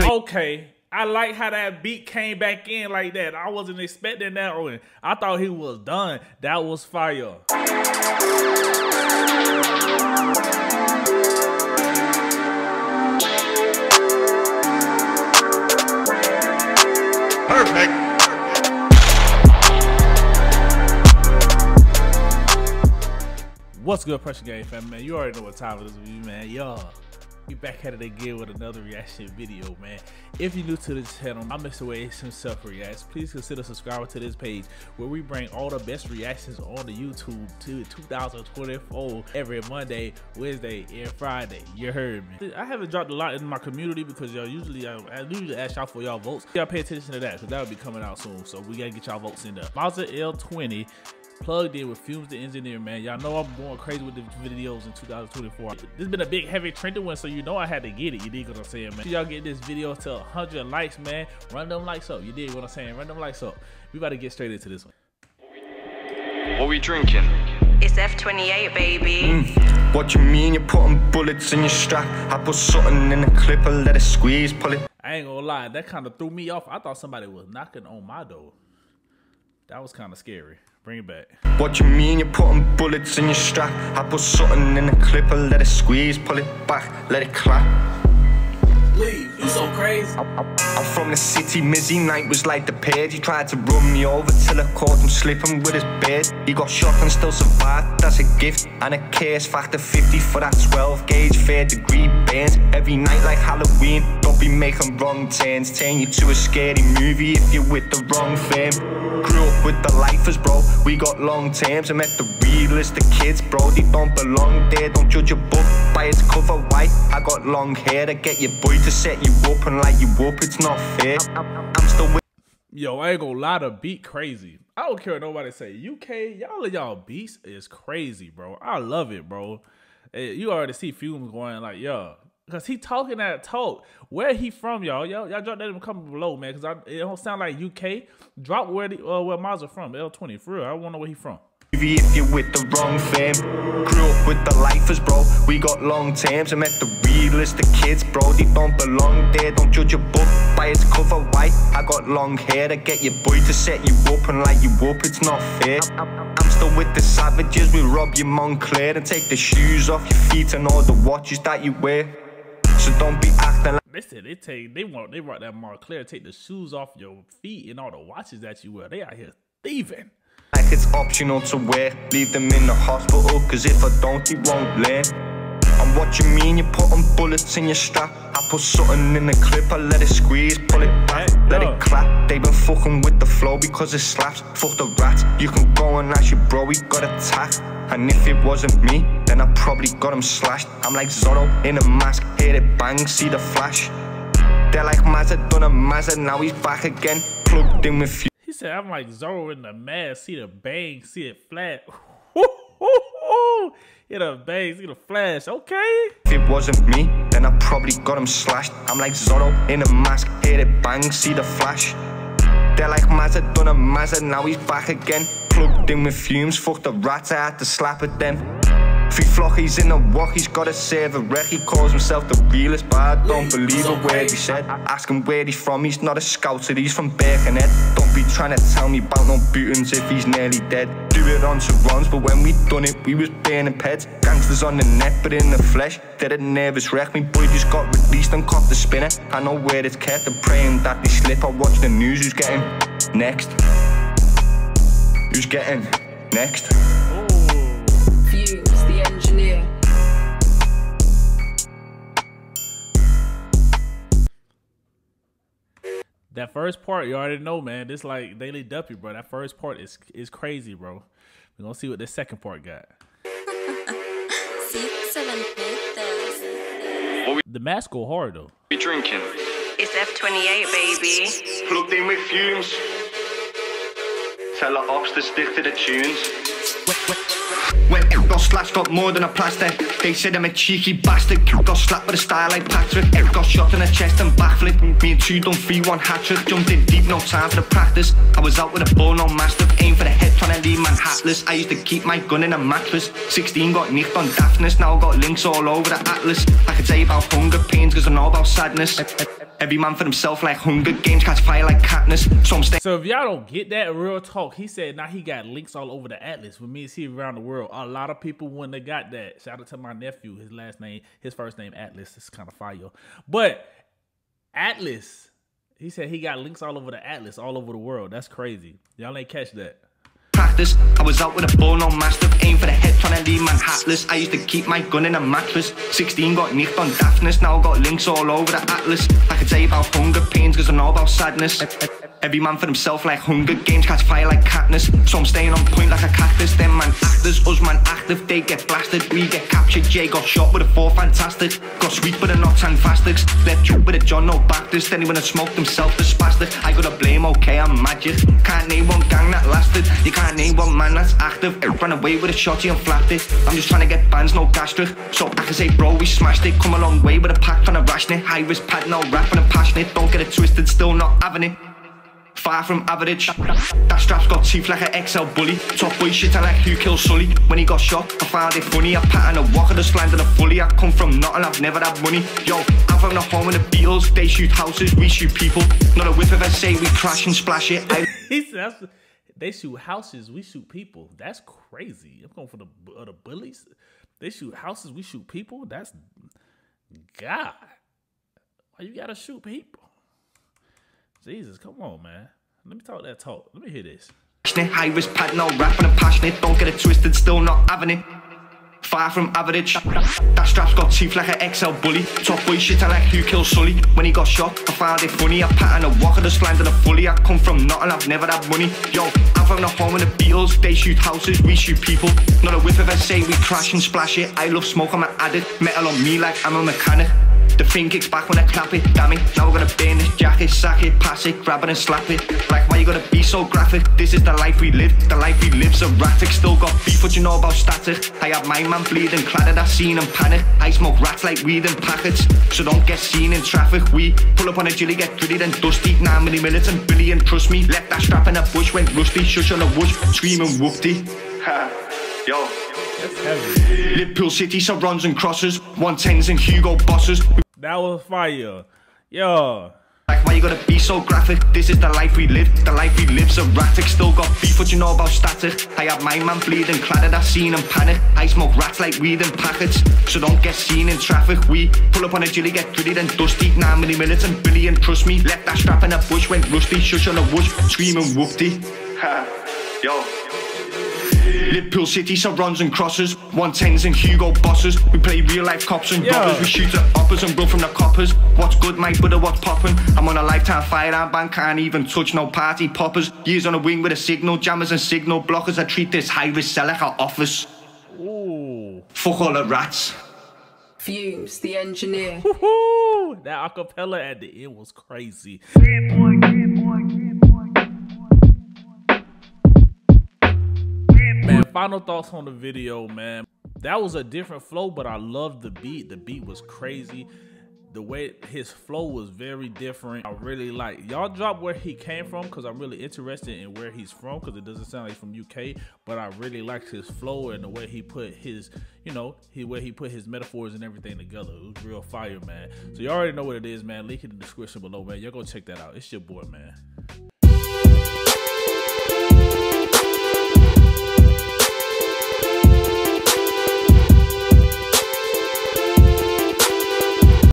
Okay, I like how that beat came back in like that. I wasn't expecting that one. I thought he was done. That was fire. Perfect. What's good, Pressure Game fam, man? You already know what time it is with you, man. Y'all, we back at it again with another reaction video, man. If you're new to this channel, I'm Mr. Waves Himself Reacts. Please consider subscribing to this page where we bring all the best reactions on the YouTube to 2024 every Monday, Wednesday, and Friday. You heard me. I haven't dropped a lot in my community because y'all usually, I usually ask y'all for y'all votes. Y'all pay attention to that because that will be coming out soon. So we gotta get y'all votes in there. Mazza L20. Plugged In with Fumez the Engineer, man. Y'all know I'm going crazy with the videos in 2024. This has been a big, heavy, trendy one, so you know I had to get it. You dig what I'm saying, man? Y'all get this video to 100 likes, man. Run them likes up. You dig what I'm saying? Run them likes up. We about to get straight into this one. What we drinking? It's F28, baby. Mm. What you mean you're putting bullets in your strap? I put something in the clip and let it squeeze, pull it. I ain't gonna lie. That kind of threw me off. I thought somebody was knocking on my door. That was kind of scary. Bring it back. What you mean you're putting bullets in your strap? I put something in the clip and let it squeeze, pull it back, let it clap. Leave, you so crazy. I'm from the city, Mizzy night was like the page. He tried to run me over till I caught him slipping with his beard. He got shot and still survived, that's a gift. And a case factor 50 for that 12 gauge, fair degree bands. Every night like Halloween, don't be making wrong turns. Turn you to a scary movie if you're with the wrong fam. Grew up with the lifers, bro. We got long terms. I met the realest of kids, bro. They don't belong there. Don't judge a book by its cover white. I got long hair to get your boy to set you up and light you up. It's not fair. I'm still with. Yo, I ain't gonna lie, the beat crazy. I don't care what nobody say. UK, y'all of y'all beats is crazy, bro. I love it, bro. You already see Fumez going like, yo. Cause he talking that talk. Where he from, y'all? Y'all drop that in the comment below, man. Cause it don't sound like UK. Drop where Mazza from. L20 for real. I wanna know where he from. If you're with the wrong fam, grew up with the lifers, bro. We got long terms. I met the realest of kids, bro. They don't belong there. Don't judge a book by its cover white. I got long hair to get your boy to set you up and light you up. It's not fair. I'm still with the savages. We rob your Montclair and take the shoes off your feet and all the watches that you wear. So don't be acting like they said they brought that Montclair, take the shoes off your feet and all the watches that you wear. They out here thieving. Like it's optional to wear, leave them in the hospital, cause if I don't, he won't learn. And what you mean you're putting bullets in your strap? I put something in the clip, I let it squeeze, pull it back, let it clap. They been fucking with the flow because it slaps. Fuck the rats, you can go and ask your bro, he got attacked. And if it wasn't me, then I probably got him slashed. I'm like Zorro in a mask, hear it bang, see the flash. They're like Mazza done a Mazza, now he's back again, plugged in with you. He said, I'm like Zorro in the mask, see the bang, see it flat. Hit a base, hit a flash, okay? If it wasn't me, then I probably got him slashed. I'm like Zorro in a mask, hear it bang, see the flash. They're like Mazza done a Mazza, now he's back again, plugged in with Fumez, fuck the rats, I had to slap at them. Three flockies in a walk, he's gotta save a wreck. He calls himself the realest, but I don't believe a word he said. I ask him where he's from, he's not a scouter, he's from Birkenhead. Don't be trying to tell me about no bootings if he's nearly dead. Do it on surrounds, but when we done it, we was burning pets. Gangsters on the net, but in the flesh, they're a nervous wreck. Me boy just got released and caught the spinner. I know where it's kept, I'm praying that they slip. I watch the news, who's getting next? Who's getting next? That first part, you already know, man. This like Daily Duppy, bro. That first part is crazy, bro. We're gonna see what the second part got. The mask go hard though. We drinking. It's F28, baby. Plugged in with Fumez. Tell the ops to stick to the tunes. Got slashed up more than a plaster. They said I'm a cheeky bastard. Got slapped with a style like Patrick. Got shot in the chest and backflip. Me and two done 3-1 hat trick. Jumped in deep, no time for the practice. I was out with a ball, no master. Aim for the head, trying to leave man hatless. I used to keep my gun in a mattress. 16 got nicked on daftness. Now got links all over the Atlas. I could tell you about hunger pains, cause I know about sadness. Every man for himself, like Hunger Games, catch fire like Katniss. So I'm staying. So if y'all don't get that real talk, he said now he got links all over the Atlas, which means he around the world. A lot of people wouldn't have got that. Shout out to my nephew, his last name, his first name Atlas. It's kind of fire. But Atlas, he said he got links all over the Atlas, all over the world. That's crazy. Y'all ain't catch that. Practice. I was out with a bone on master, aim for the head, trying to leave man hatless. I used to keep my gun in a mattress. 16 got nicked on daftness, now got links all over the Atlas. I could tell you about hunger pains, cause I know about sadness. Every man for himself, like Hunger Games, catch fire like Katniss. So I'm staying on point like a cactus. Them man actors, us man active, they get blasted. We get captured, Jay got shot with a four, fantastic. Got sweet but a not fantastic. Left you with a John no Baptist. Anyone that smoked himself the spastic. I gotta blame, okay, I'm magic. Can't name one gang that lasted. You can't name one man that's active. It ran away with a shotty and flapped it. I'm just trying to get bands, no gastric. So I can say, bro, we smashed it. Come a long way with a pack, trying to ration it. High risk pad, no rapping and passionate. Don't get it twisted, still not having it. Far from average. That strap's got teeth like an XL bully. Top boy shit, I like who killed Sully. When he got shot, I found it funny. I pat on a walker, just landed a fully. I come from nothing, I've never had money. Yo, I'm from the home of the Beatles. They shoot houses, we shoot people. Not a whiff of a say, we crash and splash it. They shoot houses, we shoot people. That's crazy. I'm going for the bullies. They shoot houses, we shoot people. That's God. Why you gotta shoot people? Jesus, come on, man. Let me talk that talk. Let me hear this. High risk pad, no rapping and passionate. Don't get it twisted, still not having it. Far from average. That strap's got teeth like an XL bully. Top boy shit, I like who killed Sully. When he got shot, I found it funny. I pat on a walker, just landed a fully. I come from nothing, I've never had money. Yo, I'm from the home of the Beatles. They shoot houses, we shoot people. Not a whiff of a say, we crash and splash it. I love smoke, I'm an addict. Metal on me like I'm a mechanic. The thing kicks back when I clap it, damn it. Now we're gonna burn this jacket, sack it, pass it, grab it and slap it. Like, why you gotta be so graphic? This is the life we live, the life we live's erratic. Still got beef, what you know about static? I have my man bleeding, clattered, I seen him panic. I smoke rats like weed in packets, so don't get seen in traffic. We pull up on a jilly, get gritty and dusty. 9 million minutes and billion, trust me. Left that strap in a bush, went rusty. Shush on a whoosh, screaming whoopty. Yo. That's heavy. Liverpool City, Sarons and crosses. 110s and Hugo bosses. That was fire. Yo. Like, why you gotta be so graphic? This is the life we live, the life we live's erratic. Still got beef, what you know about static? I had my man bleeding, clattered, I seen him panic. I smoke rats like weed in packets, so don't get seen in traffic. We pull up on a jilly, get gritty and dusty. 9 million minutes and billion, trust me. Left that strap in a bush, went rusty. Shush on a whoosh, screaming whoopty. Yo. Liverpool City, Sarons and crosses. 110s and Hugo bosses. We play real life cops and robbers. We shoot at hoppers and run from the coppers. What's good, my brother, what's poppin'? I'm on a lifetime firearm ban, can't even touch no party poppers. Years on a wing with a signal jammers and signal blockers. I treat this high risk cell like an office. Ooh. Fuck all the rats. Fumez the Engineer. Woohoo! That acapella at the end was crazy. Yeah, boy, yeah, boy, yeah. Man, final thoughts on the video, man. That was a different flow, but I loved the beat. The beat was crazy. The way his flow was very different. I really like. Y'all drop where he came from because I'm really interested in where he's from because it doesn't sound like he's from UK. But I really liked his flow and the way he put his, you know, where he put his metaphors and everything together. It was real fire, man. So you already know what it is, man. Link in the description below, man. Y'all go check that out. It's your boy, man.